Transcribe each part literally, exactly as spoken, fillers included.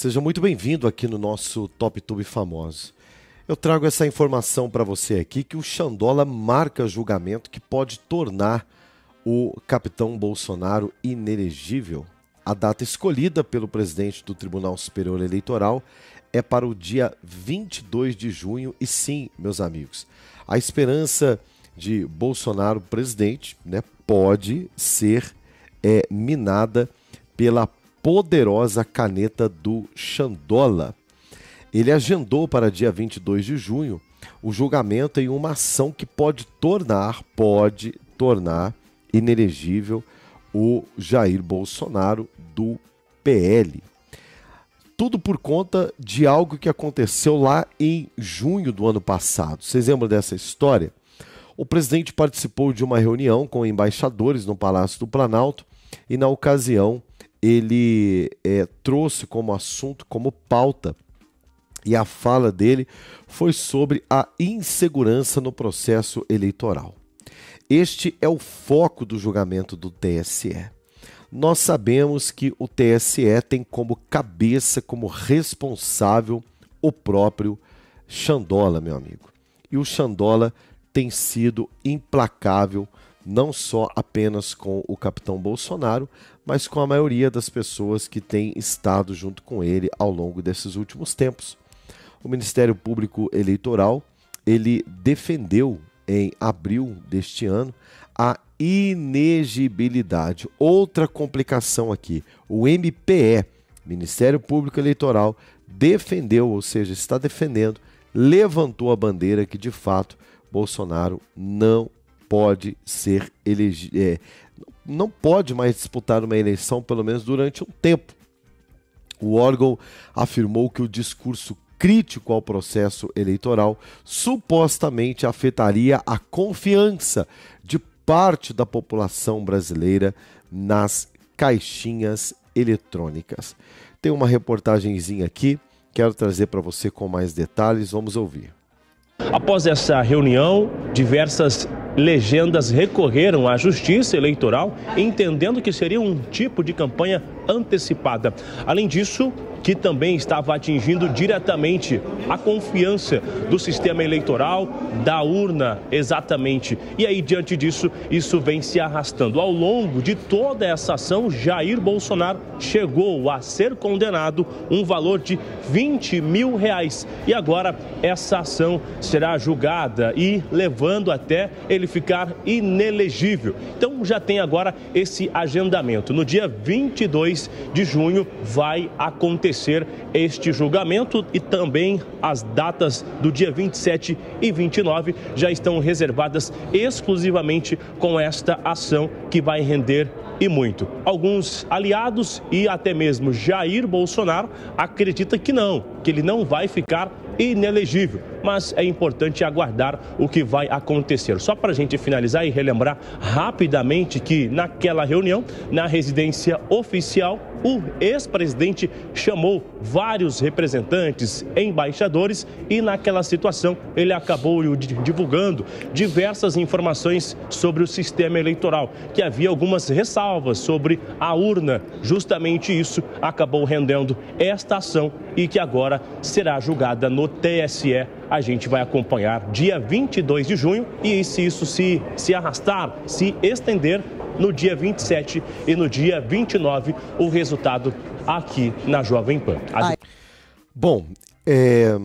Seja muito bem-vindo aqui no nosso Top Tube famoso. Eu trago essa informação para você aqui que o Chandola marca julgamento que pode tornar o capitão Bolsonaro inelegível. A data escolhida pelo presidente do Tribunal Superior Eleitoral é para o dia vinte e dois de junho e sim, meus amigos, a esperança de Bolsonaro presidente, né, pode ser é, minada pela poderosa caneta do Chandola. Ele agendou para dia vinte e dois de junho o julgamento em uma ação que pode tornar, pode tornar inelegível o Jair Bolsonaro do P L. Tudo por conta de algo que aconteceu lá em junho do ano passado. Vocês lembram dessa história? O presidente participou de uma reunião com embaixadores no Palácio do Planalto e, na ocasião, ele é, trouxe como assunto, como pauta, e a fala dele foi sobre a insegurança no processo eleitoral. Este é o foco do julgamento do T S E. Nós sabemos que o T S E tem como cabeça, como responsável, o próprio Chandola, meu amigo. E o Chandola tem sido implacável, não só apenas com o capitão Bolsonaro, mas com a maioria das pessoas que têm estado junto com ele ao longo desses últimos tempos. O Ministério Público Eleitoral, ele defendeu em abril deste ano a inegibilidade. Outra complicação aqui, o M P E, Ministério Público Eleitoral, defendeu, ou seja, está defendendo, levantou a bandeira que de fato Bolsonaro não pode ser elegido, é, não pode mais disputar uma eleição, pelo menos durante um tempo. O órgão afirmou que o discurso crítico ao processo eleitoral supostamente afetaria a confiança de parte da população brasileira nas caixinhas eletrônicas. Tem uma reportagenzinha aqui, quero trazer para você com mais detalhes, vamos ouvir. Após essa reunião, diversas legendas recorreram à Justiça Eleitoral, entendendo que seria um tipo de campanha antecipada. Além disso, que também estava atingindo diretamente a confiança do sistema eleitoral, da urna, exatamente. E aí, diante disso, isso vem se arrastando. Ao longo de toda essa ação, Jair Bolsonaro chegou a ser condenado um valor de vinte mil reais. E agora, essa ação será julgada e levando até ele ficar inelegível. Então, já tem agora esse agendamento. No dia vinte e dois de junho, vai acontecer este julgamento e também as datas do dia vinte e sete e vinte e nove já estão reservadas exclusivamente com esta ação que vai render e muito. Alguns aliados e até mesmo Jair Bolsonaro acredita que não, que ele não vai ficar inelegível, mas é importante aguardar o que vai acontecer. Só para a gente finalizar e relembrar rapidamente que naquela reunião, na residência oficial, o ex-presidente chamou vários representantes, embaixadores, e naquela situação ele acabou divulgando diversas informações sobre o sistema eleitoral, que havia algumas ressalvas sobre a urna. Justamente isso acabou rendendo esta ação e que agora será julgada no T S E. A gente vai acompanhar dia vinte e dois de junho e se isso se, se arrastar, se estender, no dia vinte e sete e no dia vinte e nove, o resultado aqui na Jovem Pan. A... Bom, é...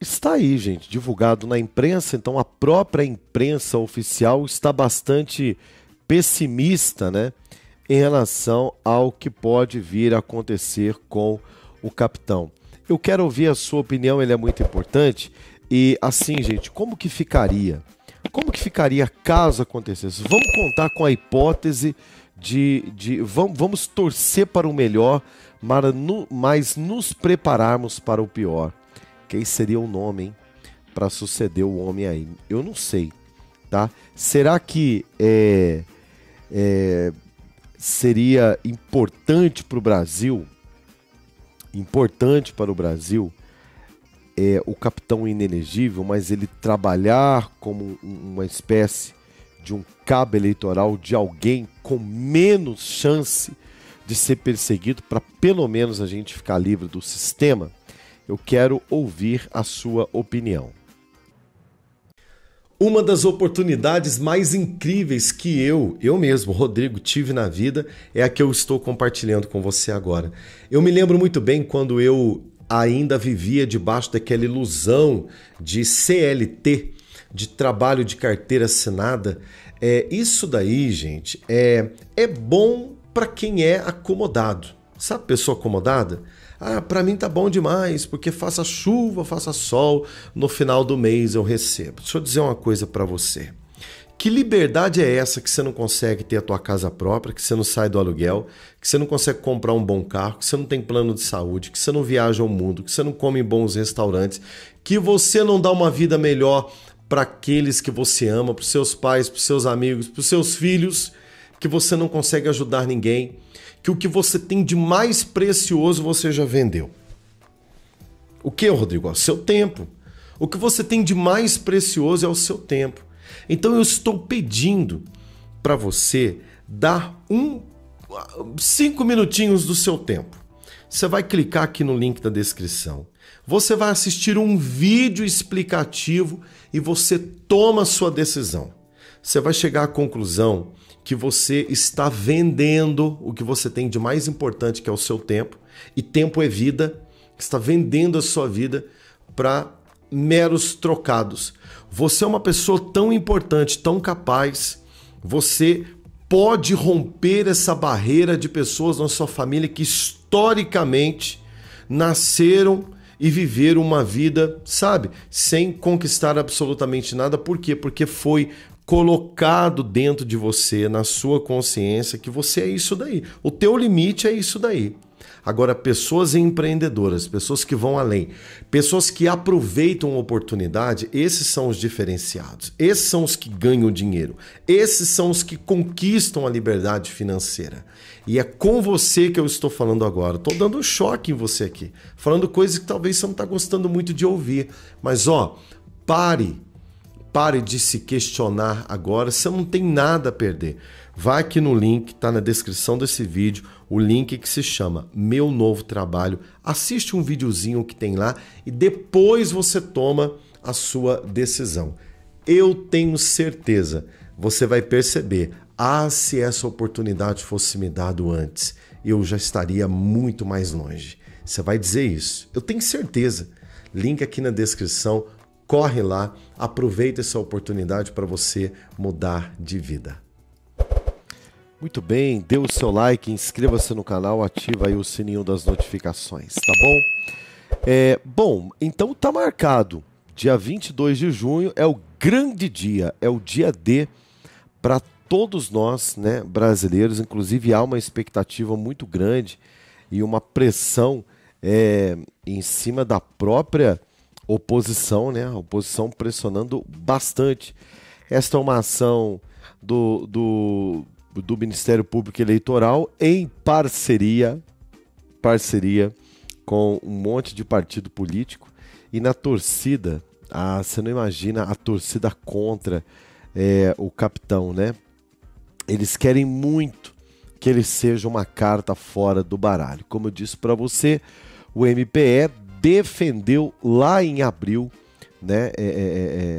está aí, gente, divulgado na imprensa, então a própria imprensa oficial está bastante pessimista, né, em relação ao que pode vir a acontecer com o capitão. Eu quero ouvir a sua opinião, ele é muito importante. E assim, gente, como que ficaria? Como que ficaria caso acontecesse? Vamos contar com a hipótese de... de vamos, vamos torcer para o melhor, mas, no, mas nos prepararmos para o pior. Quem seria o nome, hein? Para suceder o homem aí? Eu não sei, tá? Será que é, é, seria importante para o Brasil, importante para o Brasil... É, o capitão inelegível, mas ele trabalhar como uma espécie de um cabo eleitoral de alguém com menos chance de ser perseguido para pelo menos a gente ficar livre do sistema? Eu quero ouvir a sua opinião. Uma das oportunidades mais incríveis que eu, eu mesmo, Rodrigo, tive na vida é a que eu estou compartilhando com você agora. Eu me lembro muito bem quando eu ainda vivia debaixo daquela ilusão de C L T, de trabalho de carteira assinada. É, isso daí, gente, é, é bom para quem é acomodado. Sabe, pessoa acomodada? Ah, para mim tá bom demais, porque faça chuva, faça sol, no final do mês eu recebo. Deixa eu dizer uma coisa para você. Que liberdade é essa que você não consegue ter a tua casa própria, que você não sai do aluguel, que você não consegue comprar um bom carro, que você não tem plano de saúde, que você não viaja ao mundo, que você não come em bons restaurantes, que você não dá uma vida melhor para aqueles que você ama, para os seus pais, para os seus amigos, para os seus filhos, que você não consegue ajudar ninguém, que o que você tem de mais precioso você já vendeu. O que, Rodrigo? É o seu tempo. O que você tem de mais precioso é o seu tempo. Então eu estou pedindo para você dar um, cinco minutinhos do seu tempo. Você vai clicar aqui no link da descrição. Você vai assistir um vídeo explicativo e você toma a sua decisão. Você vai chegar à conclusão que você está vendendo o que você tem de mais importante, que é o seu tempo, e tempo é vida, está vendendo a sua vida para meros trocados. Você é uma pessoa tão importante, tão capaz, você pode romper essa barreira de pessoas na sua família que historicamente nasceram e viveram uma vida, sabe, sem conquistar absolutamente nada. Por quê? Porque foi colocado dentro de você, na sua consciência, que você é isso daí. O teu limite é isso daí. Agora, pessoas empreendedoras, pessoas que vão além, pessoas que aproveitam a oportunidade, esses são os diferenciados. Esses são os que ganham dinheiro. Esses são os que conquistam a liberdade financeira. E é com você que eu estou falando agora. Estou dando um choque em você aqui. Falando coisas que talvez você não está gostando muito de ouvir. Mas, ó, pare. Pare de se questionar agora, você não tem nada a perder. Vai aqui no link, está na descrição desse vídeo, o link que se chama Meu Novo Trabalho. Assiste um videozinho que tem lá e depois você toma a sua decisão. Eu tenho certeza, você vai perceber, ah, se essa oportunidade fosse me dada antes, eu já estaria muito mais longe. Você vai dizer isso, eu tenho certeza. Link aqui na descrição. Corre lá, aproveita essa oportunidade para você mudar de vida. Muito bem, dê o seu like, inscreva-se no canal, ativa aí o sininho das notificações, tá bom? É, bom, então tá marcado, dia vinte e dois de junho é o grande dia, é o dia D para todos nós, né, brasileiros. Inclusive há uma expectativa muito grande e uma pressão é, em cima da própria oposição, né? A oposição pressionando bastante. Esta é uma ação do, do, do Ministério Público Eleitoral em parceria, parceria com um monte de partido político e na torcida, a, você não imagina a torcida contra é, o capitão, né? Eles querem muito que ele seja uma carta fora do baralho. Como eu disse para você, o M P E defendeu lá em abril, né, é, é,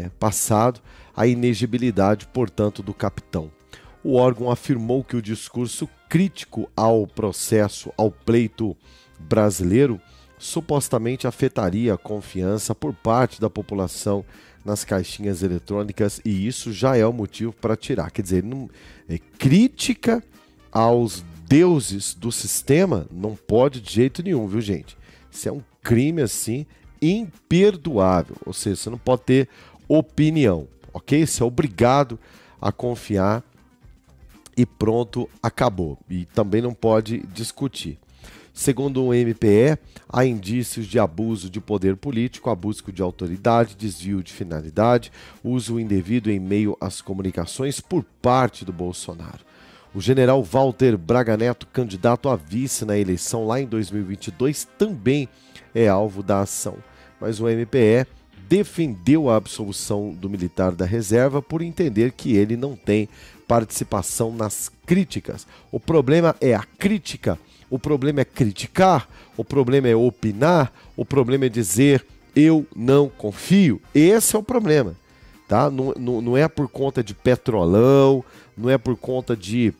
é, passado, a inegibilidade, portanto, do capitão. O órgão afirmou que o discurso crítico ao processo, ao pleito brasileiro, supostamente afetaria a confiança por parte da população nas caixinhas eletrônicas e isso já é o motivo para tirar. Quer dizer, não, é, crítica aos deuses do sistema não pode de jeito nenhum, viu, gente? Isso é um crime assim imperdoável, ou seja, você não pode ter opinião, ok? Você é obrigado a confiar e pronto, acabou. E também não pode discutir. Segundo o M P E, há indícios de abuso de poder político, abuso de autoridade, desvio de finalidade, uso indevido em meio às comunicações por parte do Bolsonaro. O general Walter Braga Neto, candidato a vice na eleição lá em dois mil e vinte e dois, também é alvo da ação. Mas o M P E defendeu a absolvição do militar da reserva por entender que ele não tem participação nas críticas. O problema é a crítica, o problema é criticar, o problema é opinar, o problema é dizer eu não confio. Esse é o problema, tá? Não, não, não é por conta de petrolão, não é por conta de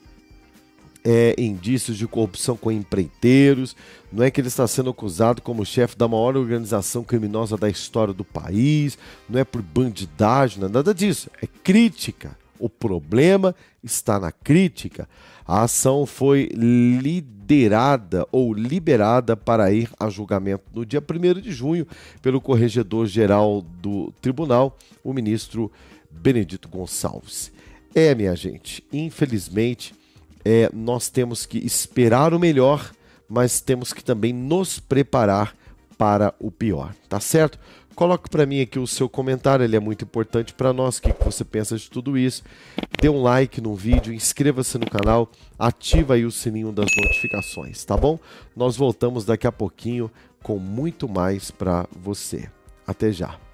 É, indícios de corrupção com empreiteiros, não é que ele está sendo acusado como chefe da maior organização criminosa da história do país, não é por bandidagem, não é nada disso, é crítica. O problema está na crítica. A ação foi liderada ou liberada para ir a julgamento no dia primeiro de junho pelo Corregedor-Geral do Tribunal, o ministro Benedito Gonçalves. É, minha gente, infelizmente, É, nós temos que esperar o melhor, mas temos que também nos preparar para o pior, tá certo? Coloque para mim aqui o seu comentário, ele é muito importante para nós. O que você pensa de tudo isso? Dê um like no vídeo, inscreva-se no canal, ativa aí o sininho das notificações, tá bom? Nós voltamos daqui a pouquinho com muito mais para você. Até já!